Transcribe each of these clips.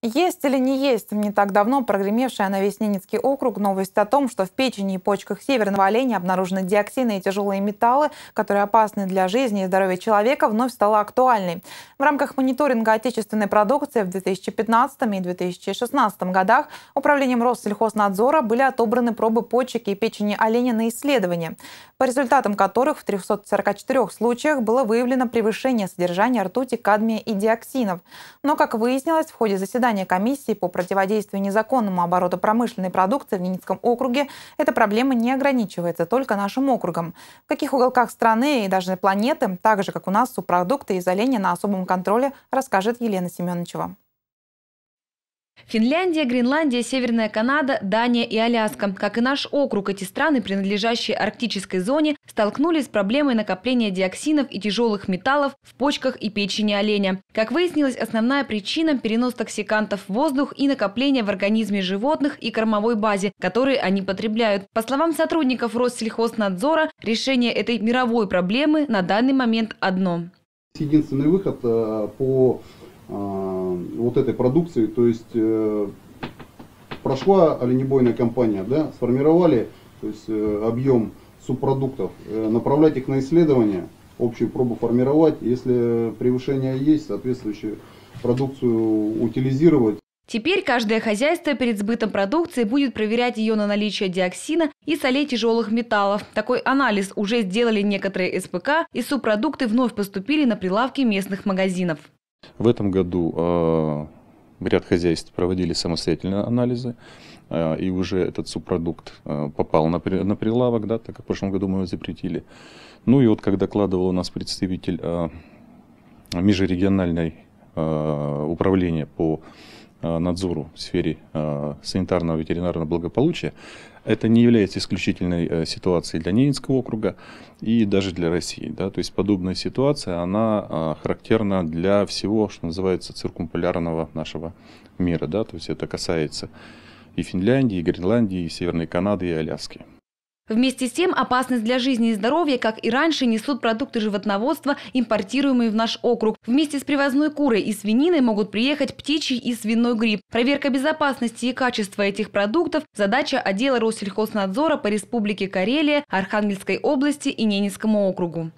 Есть или не есть? Не так давно прогремевшая на весь Ненецкий округ новость о том, что в печени и почках северного оленя обнаружены диоксины и тяжелые металлы, которые опасны для жизни и здоровья человека, вновь стала актуальной. В рамках мониторинга отечественной продукции в 2015 и 2016 годах управлением Россельхознадзора были отобраны пробы почек и печени оленя на исследование, по результатам которых в 344 случаях было выявлено превышение содержания ртути, кадмия и диоксинов. Но, как выяснилось, в ходе заседания комиссии по противодействию незаконному обороту промышленной продукции в Ненецком округе эта проблема не ограничивается только нашим округом. В каких уголках страны и даже планеты, так же как у нас, субпродукты из оленя на особом контроле, расскажет Елена Семеновичева. Финляндия, Гренландия, Северная Канада, Дания и Аляска. Как и наш округ, эти страны, принадлежащие арктической зоне, столкнулись с проблемой накопления диоксинов и тяжелых металлов в почках и печени оленя. Как выяснилось, основная причина – перенос токсикантов в воздух и накопление в организме животных и кормовой базе, которые они потребляют. По словам сотрудников Россельхознадзора, решение этой мировой проблемы на данный момент одно. Единственный выход по вот этой продукции, то есть прошла оленебойная кампания, да, сформировали, то есть объем субпродуктов, направлять их на исследования, общую пробу формировать, если превышение есть, соответствующую продукцию утилизировать. Теперь каждое хозяйство перед сбытом продукции будет проверять ее на наличие диоксина и солей тяжелых металлов. Такой анализ уже сделали некоторые СПК, и субпродукты вновь поступили на прилавки местных магазинов. В этом году ряд хозяйств проводили самостоятельные анализы, и уже этот субпродукт попал на прилавок, да, так как в прошлом году мы его запретили. Ну и вот, как докладывал у нас представитель межрегиональной управления по надзору в сфере санитарного и ветеринарного благополучия, это не является исключительной ситуацией для Ненецкого округа и даже для России. Да? То есть подобная ситуация, она характерна для всего, что называется, циркумполярного нашего мира. Да? То есть это касается и Финляндии, и Гренландии, и Северной Канады, и Аляски. Вместе с тем, опасность для жизни и здоровья, как и раньше, несут продукты животноводства, импортируемые в наш округ. Вместе с привозной курой и свининой могут приехать птичий и свиной грипп. Проверка безопасности и качества этих продуктов – задача отдела Россельхознадзора по Республике Карелия, Архангельской области и Ненецкому округу.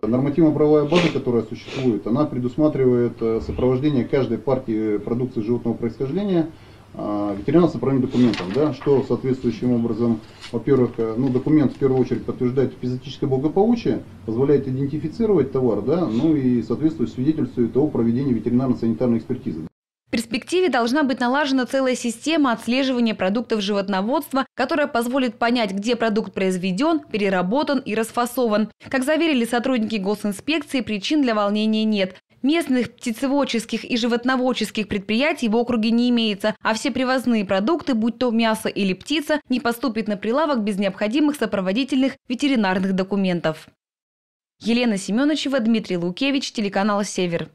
Нормативно-правовая база, которая существует, она предусматривает сопровождение каждой партии продукции животного происхождения ветеринарно-справных документов, да, что соответствующим образом, во-первых, ну, документ в первую очередь подтверждает эпизотическое благополучие, позволяет идентифицировать товар, да, ну и соответствует свидетельству о проведении ветеринарно-санитарной экспертизы. В перспективе должна быть налажена целая система отслеживания продуктов животноводства, которая позволит понять, где продукт произведен, переработан и расфасован. Как заверили сотрудники госинспекции, причин для волнения нет. Местных птицеводческих и животноводческих предприятий в округе не имеется, а все привозные продукты, будь то мясо или птица, не поступят на прилавок без необходимых сопроводительных ветеринарных документов. Елена Семеновичева, Дмитрий Лукевич, телеканал «Север».